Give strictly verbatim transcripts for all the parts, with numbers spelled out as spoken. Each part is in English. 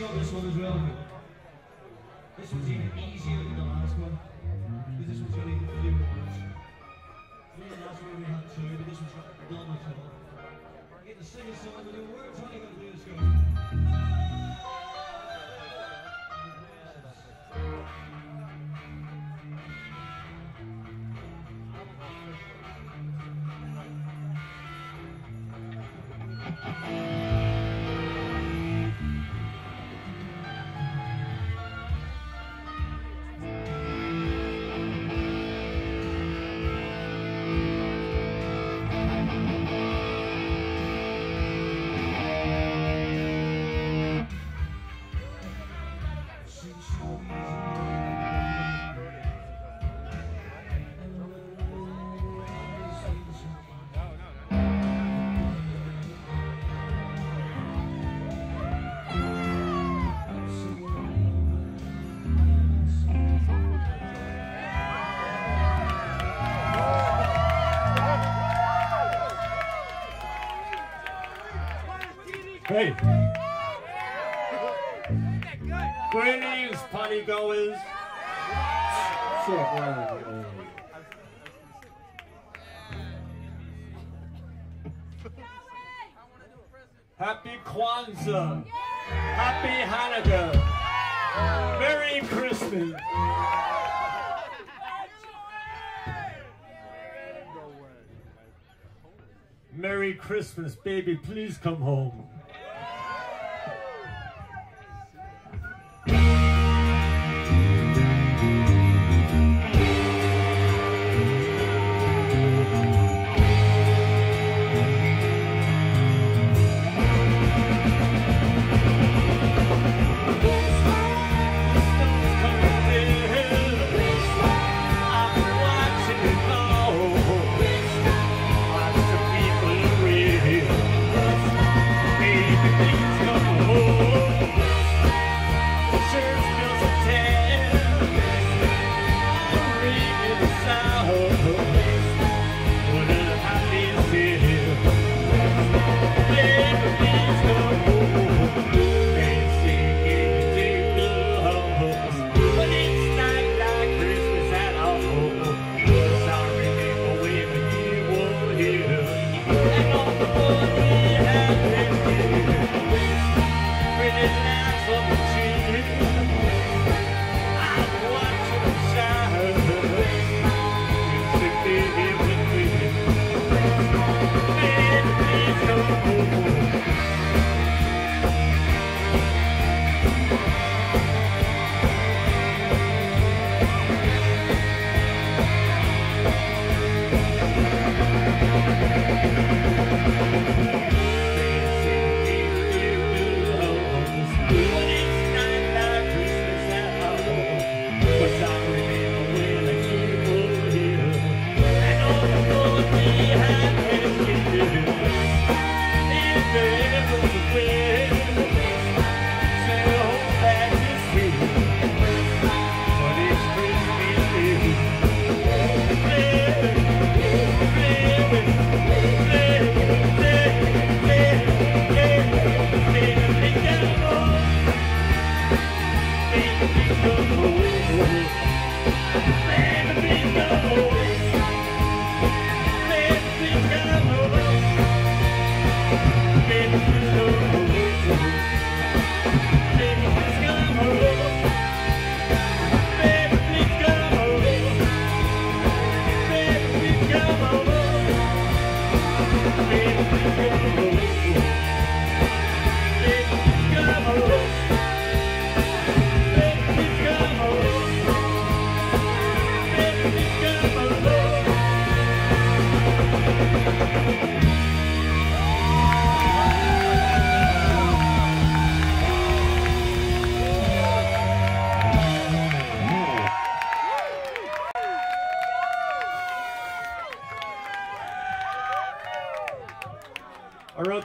you know this one is relevant. This one's even easier than the last one, because this one's only a few words. Yeah, that's where we had two, but this one's not much at all. I get to sing a song with the words, I ain't gonna do this guy. Hey! Greetings, party goers! Happy Kwanzaa! Happy Hanukkah! Merry Christmas! Merry Christmas, baby, please come home.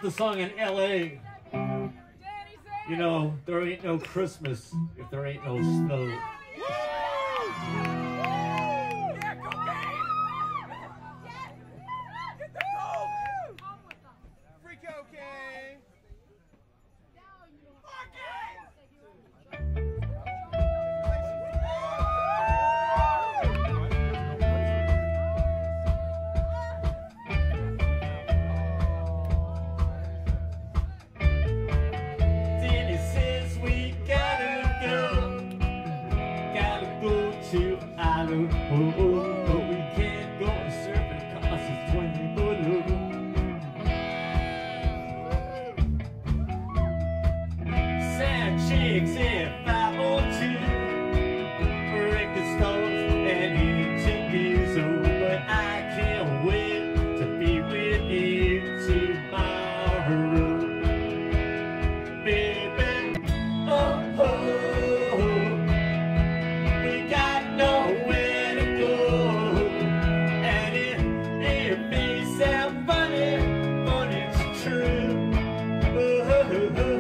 The song in L A You know, there ain't no Christmas if there ain't no snow. five oh two, break the stones and eating diesel, but I can't wait to be with you tomorrow, baby. Oh, oh, oh. We got nowhere to go, and it, it may sound funny, but it's true. Oh, oh, oh, oh.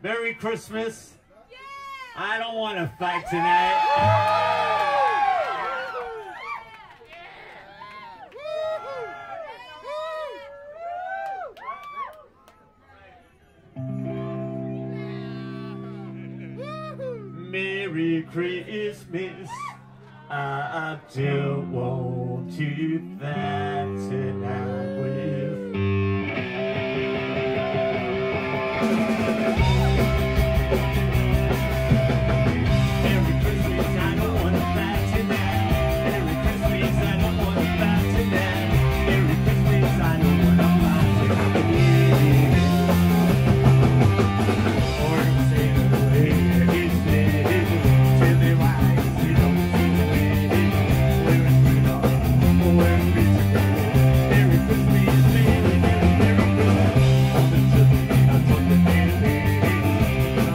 Merry Christmas. Yeah. I don't want to fight tonight. Merry Christmas. I don't want to fight tonight with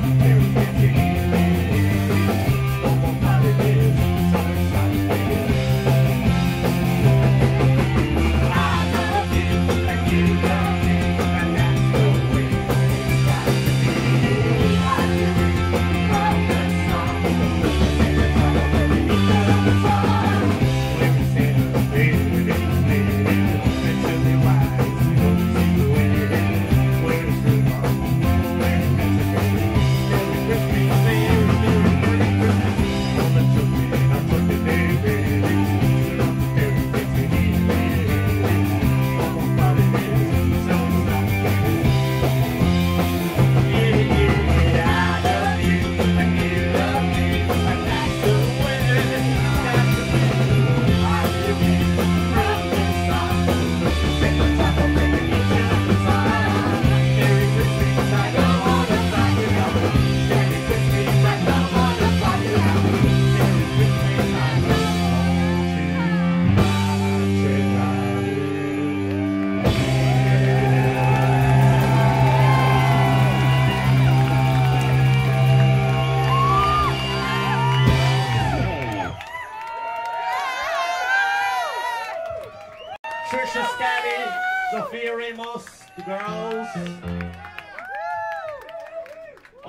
Here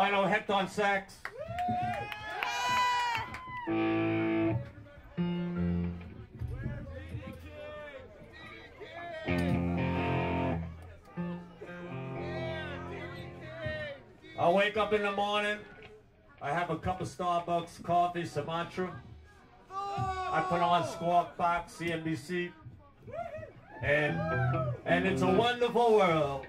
Final hepton sax. I wake up in the morning, I have a cup of Starbucks coffee, Sumatra. I put on Squawk Box, C N B C, and, and it's a wonderful world.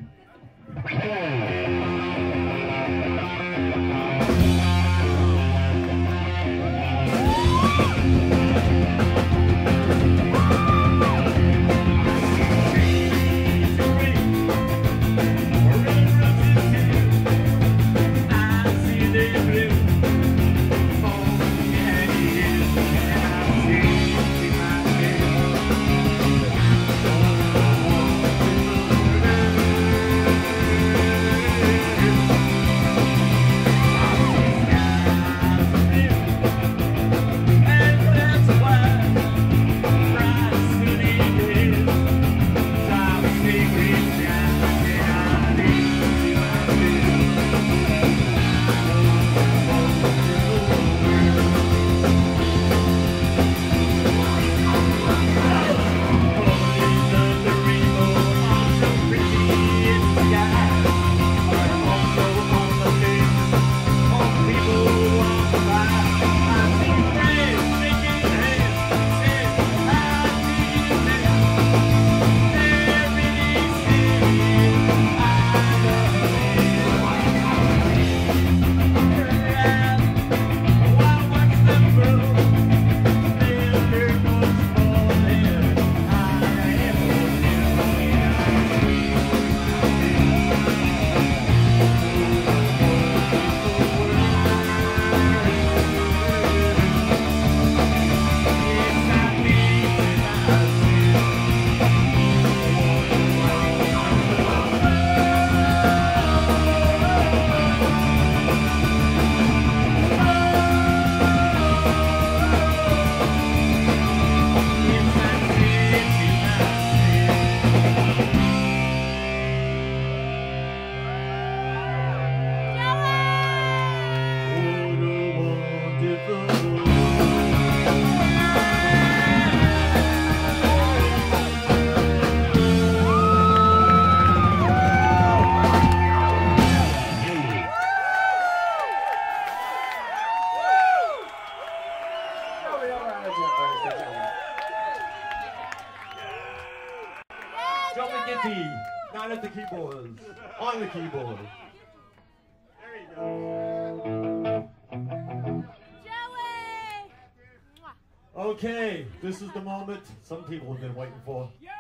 Okay, this is the moment some people have been waiting for. Yeah!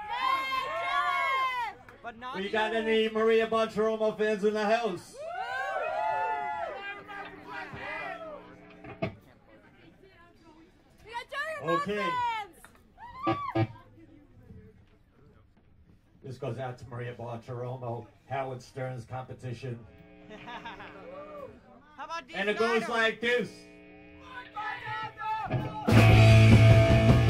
Yeah! But not we got any Maria Bartiromo fans in the house? Woo! We got Joey okay. Fans! This goes out to Maria Bartiromo, Howard Stern's competition. How about and it goes like this. See you.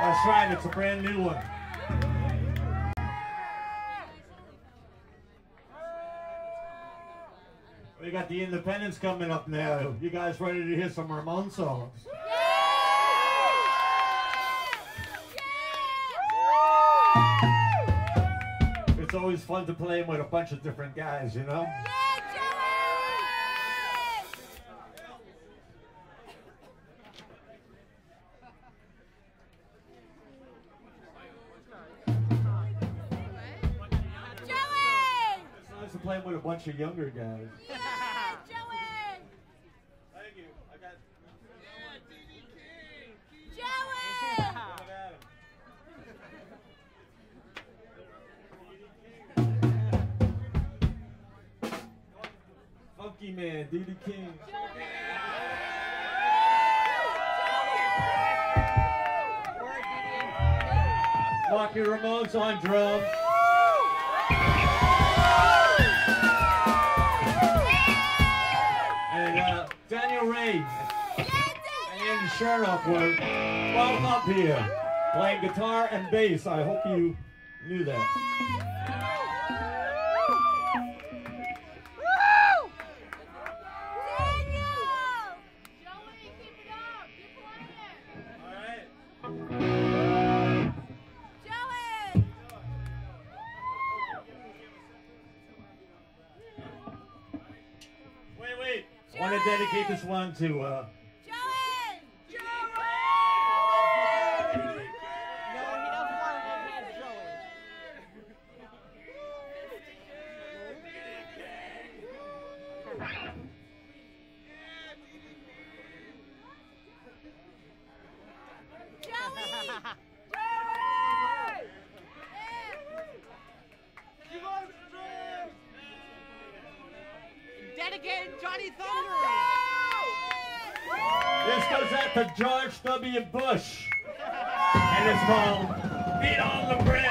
That's right, it's a brand new one. We got the Independents coming up now. You guys ready to hear some Ramon songs? It's always fun to play with a bunch of different guys, you know? Playing with a bunch of younger guys. Yeah, Joey! Thank you. I got. Yeah, D D. King! Joey! Yeah. Look at him. D D. King. Funky man, D D. King. Joey! Yeah. Marty Ramone's on drums. Daniel Ray and Sherlock were both up here playing guitar and bass. I hope you knew that. Woo! Daniel! Joey, keep it up. Keep playing. All right. I want to dedicate this one to uh, Joey! Joey! No, he doesn't want to have Joey. Joey! Joey! You want to dedicate Johnny Thunder! This goes out to George W. Bush, and it's called Beat on the Brink.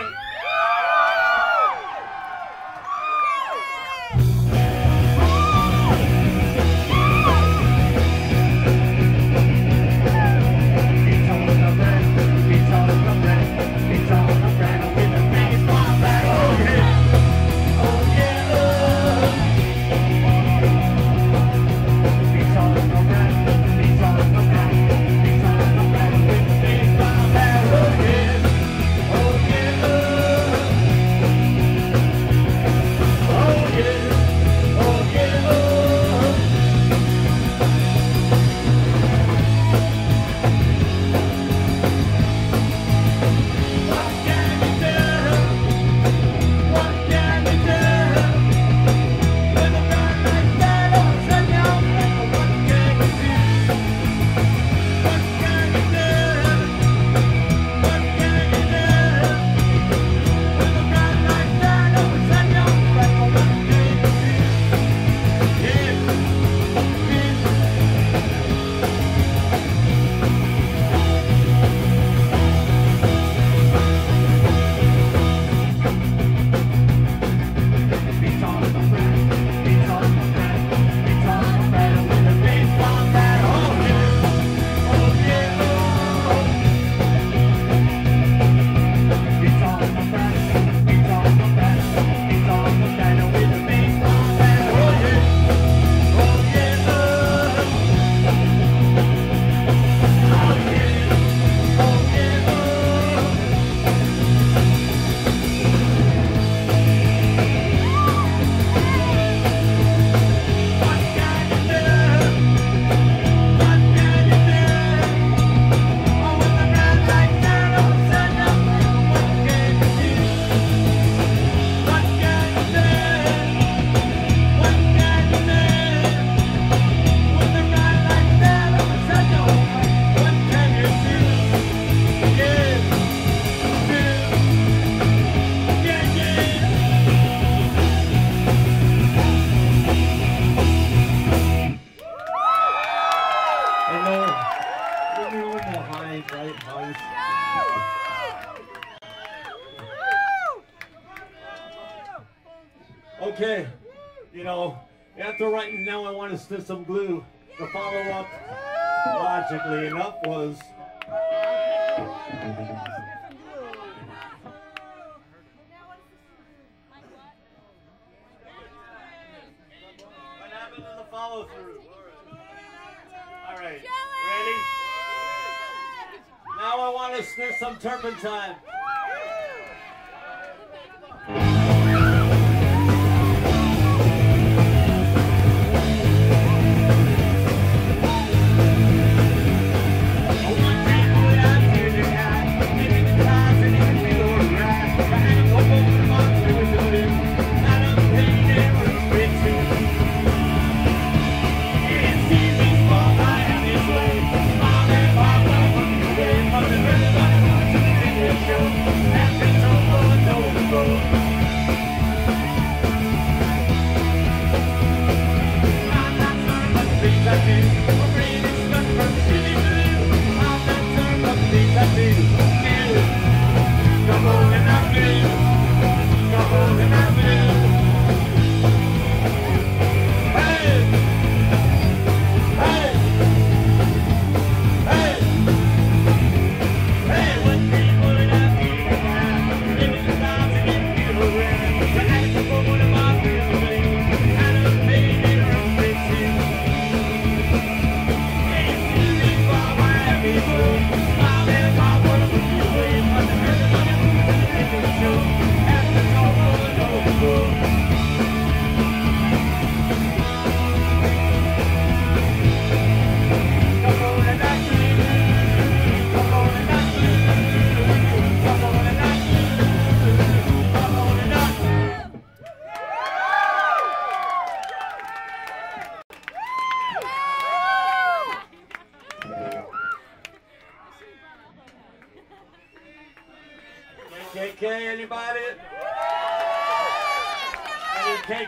Okay, you know, after writing Now I Want to Sniff Some Glue, the follow-up, logically enough, was... What happened to the follow through? All right, ready? Now I want to sniff some turpentine.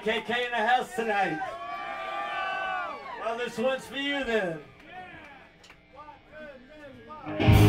K K in the house tonight. Well, this one's for you then. Yeah.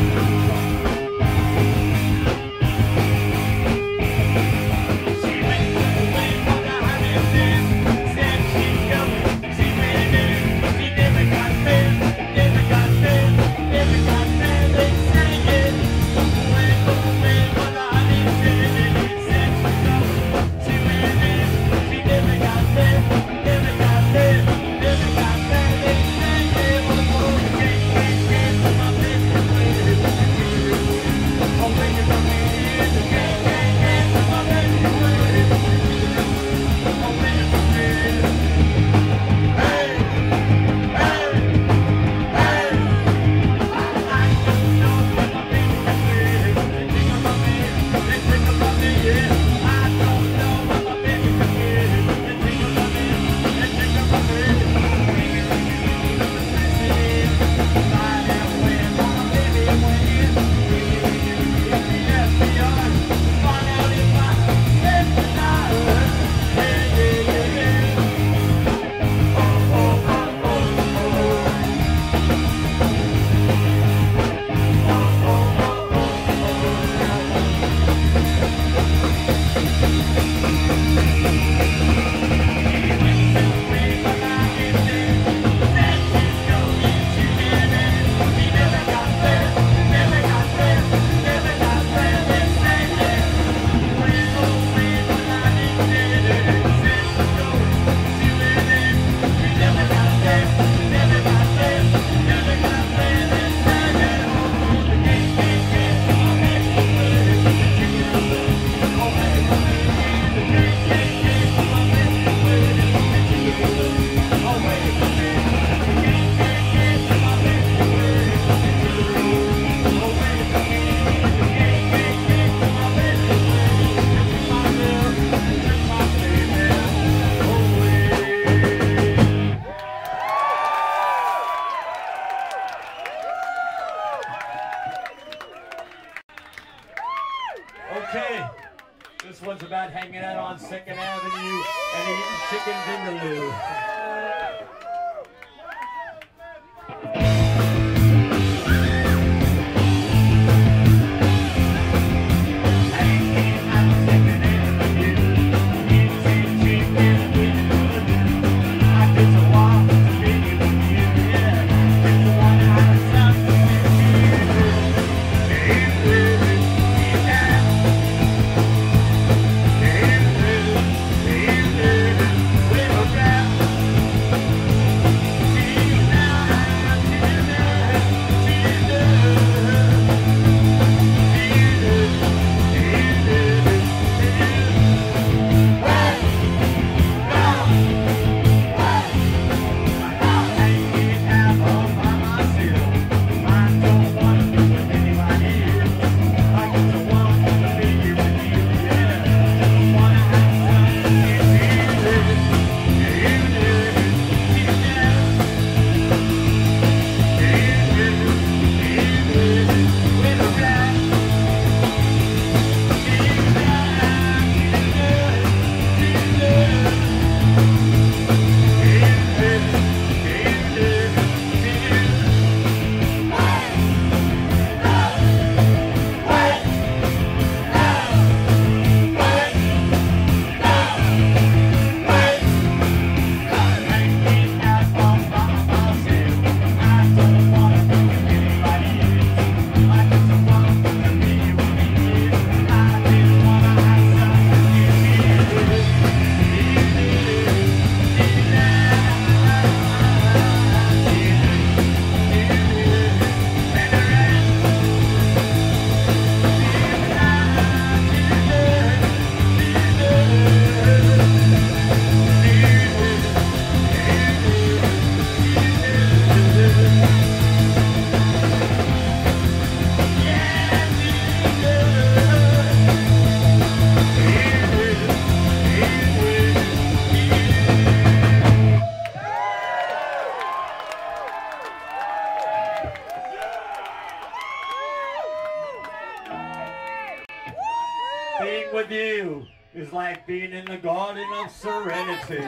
Being with you is like being in the Garden of Serenity.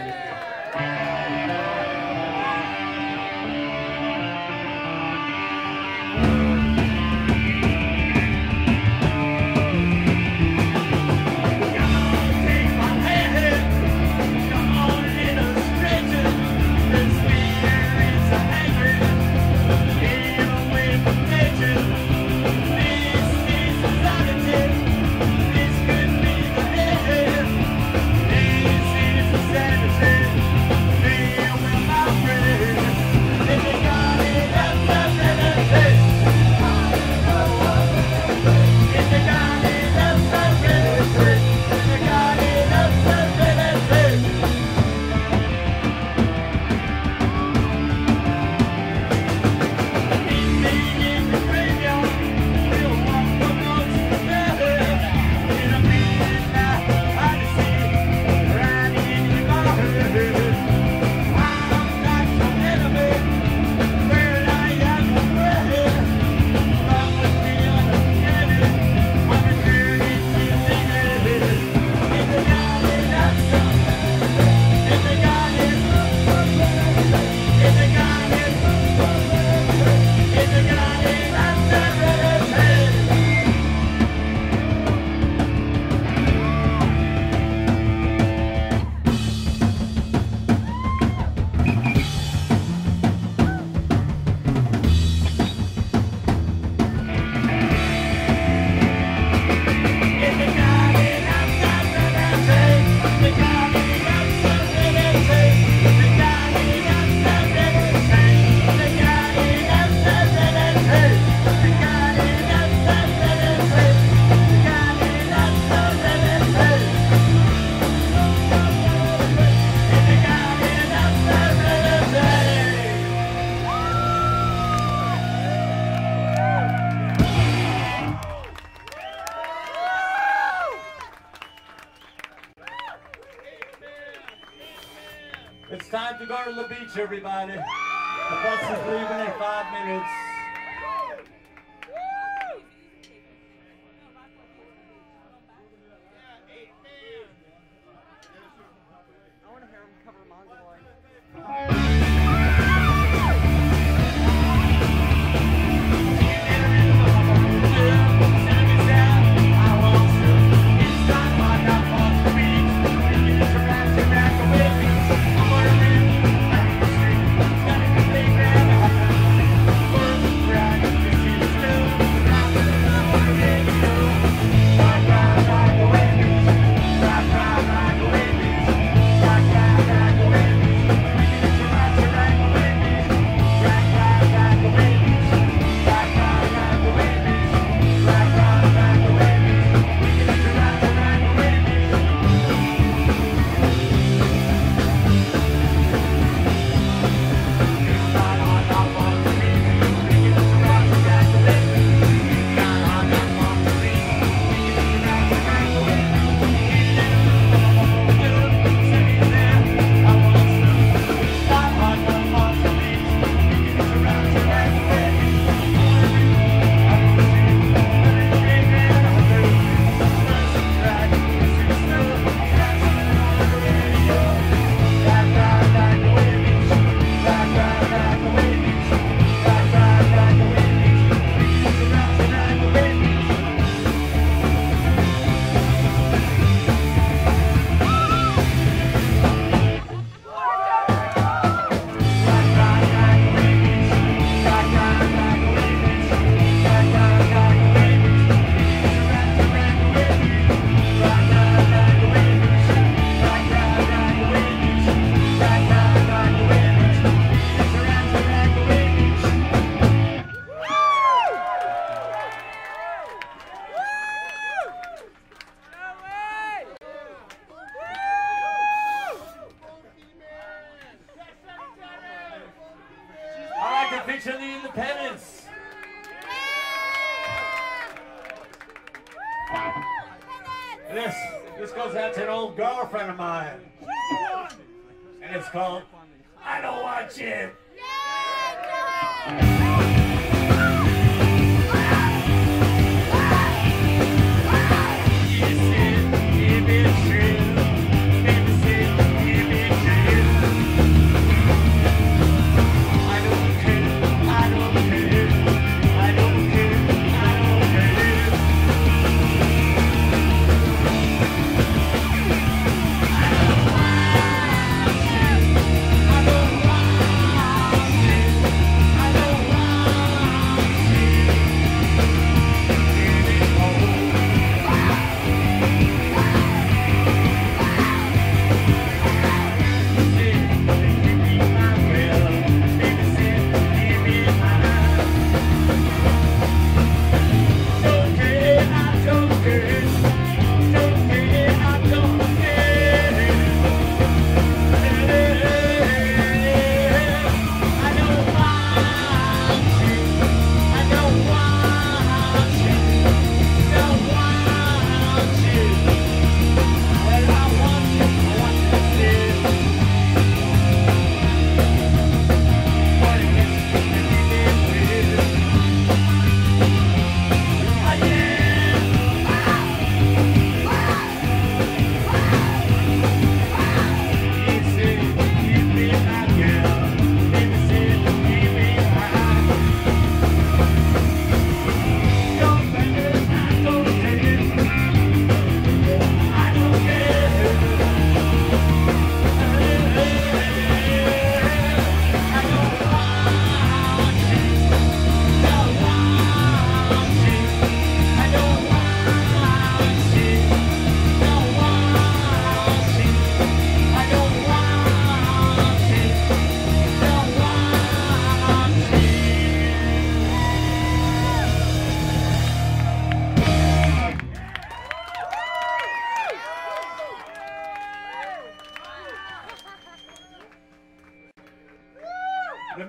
Everybody, the bus is leaving in five minutes. Yeah.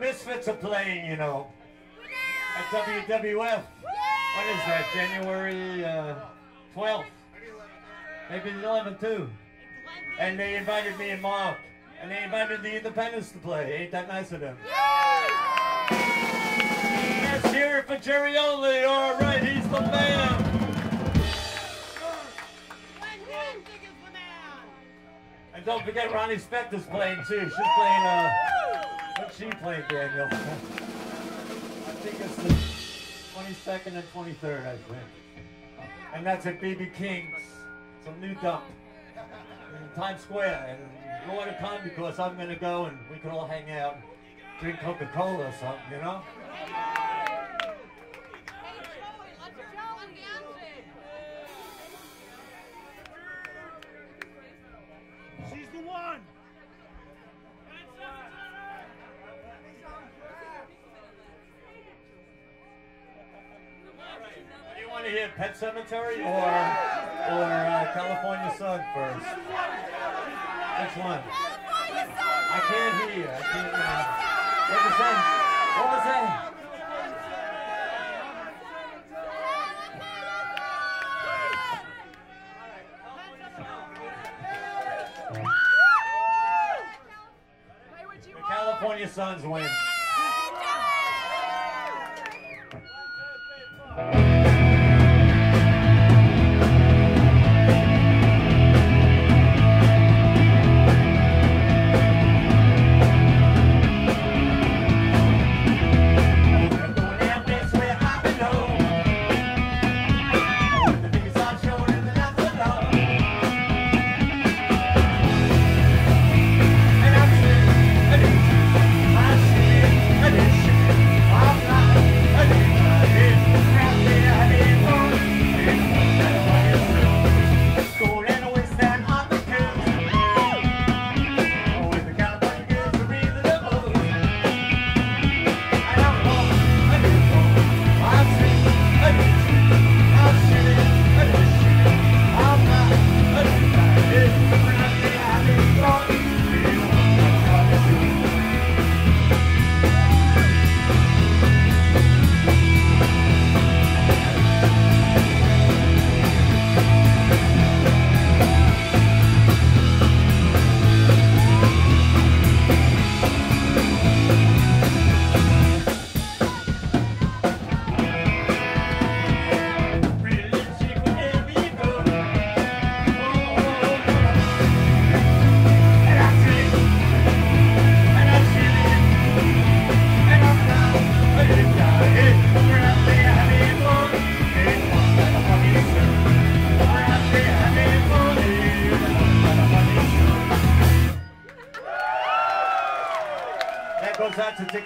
Misfits are playing, you know, at W W F. What is that, January uh, twelfth? Maybe the eleventh too. And they invited me and Mark, and they invited the Independents to play. Ain't that nice of them? Let's hear it for Jerrioli. All right, he's the man. And don't forget Ronnie Spector's playing too. She's playing, uh, what's she playing, Daniel? I think it's the twenty-second and twenty-third, I think. And that's at B B. King's, some new dump in Times Square. And you want to come because I'm going to go and we can all hang out and drink Coca-Cola or something, you know? She's the one! Do you want to hear Pet Cemetery or, or uh, California Sun first? Which one? California Sun! I can't hear you. I can't hear you. What was that? What was that? California Suns win.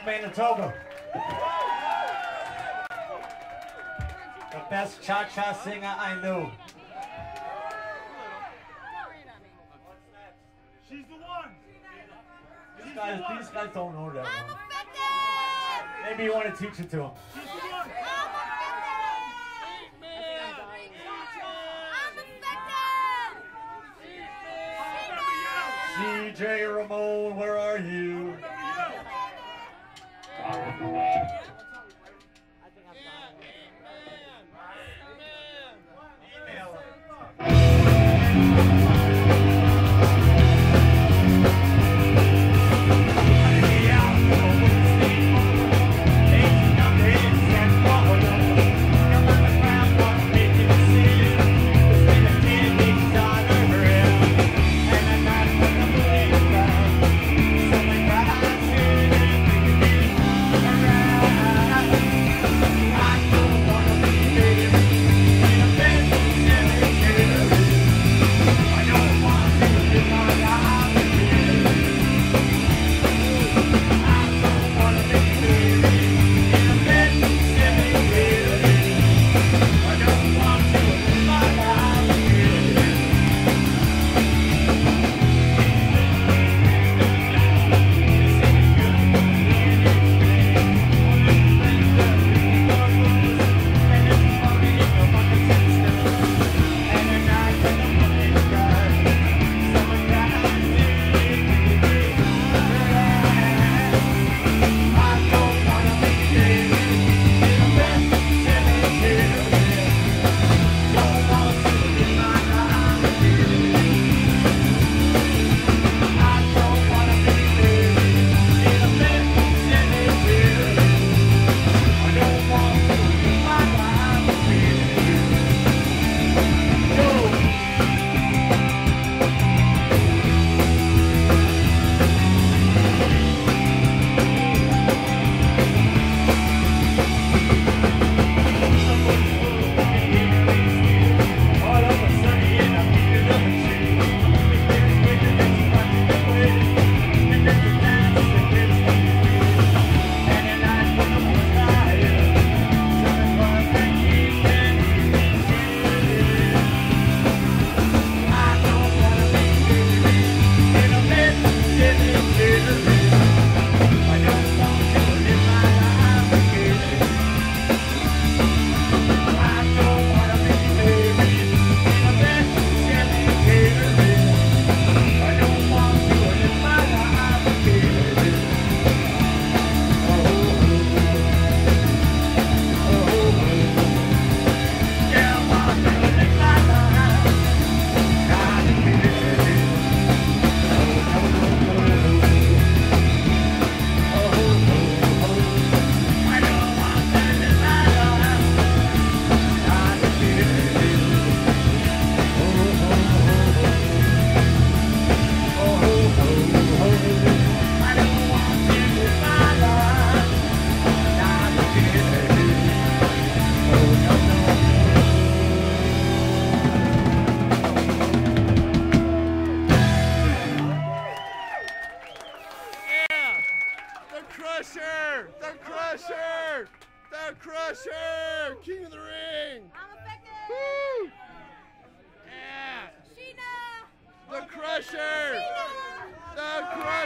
Manitoba. The best cha-cha singer I know. She's the one. These guys, these guys don't know that one. Maybe you want to teach it to them. C J Ramone, where are you?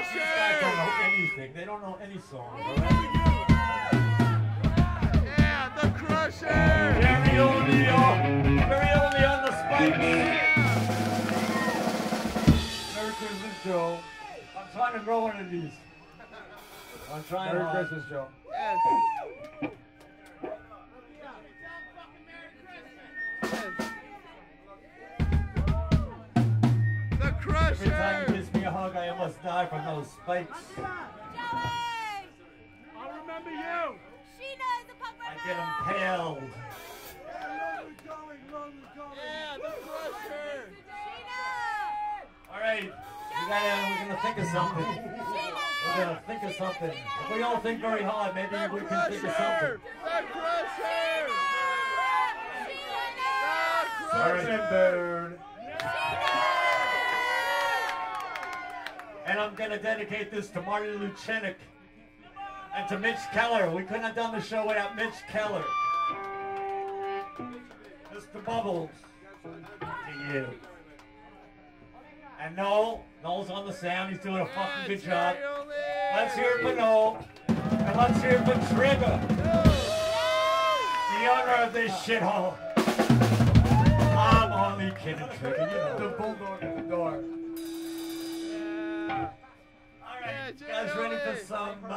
These guys don't know anything. They don't know any songs. Yeah, the Crusher. Very only on, very only on the spikes. Merry Christmas, Joe. I'm trying to grow one of these. I'm trying. Merry Christmas, Joe. Yes. The Crusher. Every time you kiss me a hug, I almost die from those spikes. Joey! I remember you. Sheena is a punk rock. I get impaled. Yeah, lonely going, lonely going. Yeah, the Crusher. Sheena. All right. We gotta, we're gonna think of something. We're gonna think of something. If we all think very hard, maybe the we can think of something. The Crusher! The Crusher! Bird. And I'm gonna dedicate this to Marty Luchenic and to Mitch Keller. We couldn't have done the show without Mitch Keller. Mister Bubbles, to you. And Noel, Noel's on the sound. He's doing a fucking good job. Let's hear it for Noel. And let's hear it for Trigger, the owner of this shithole. I'm only kidding, Trigger. You're the bulldog at the door. Yeah. All right, you guys ready for some, uh,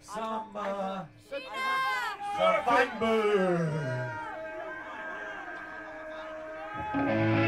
some, uh, some fun boo?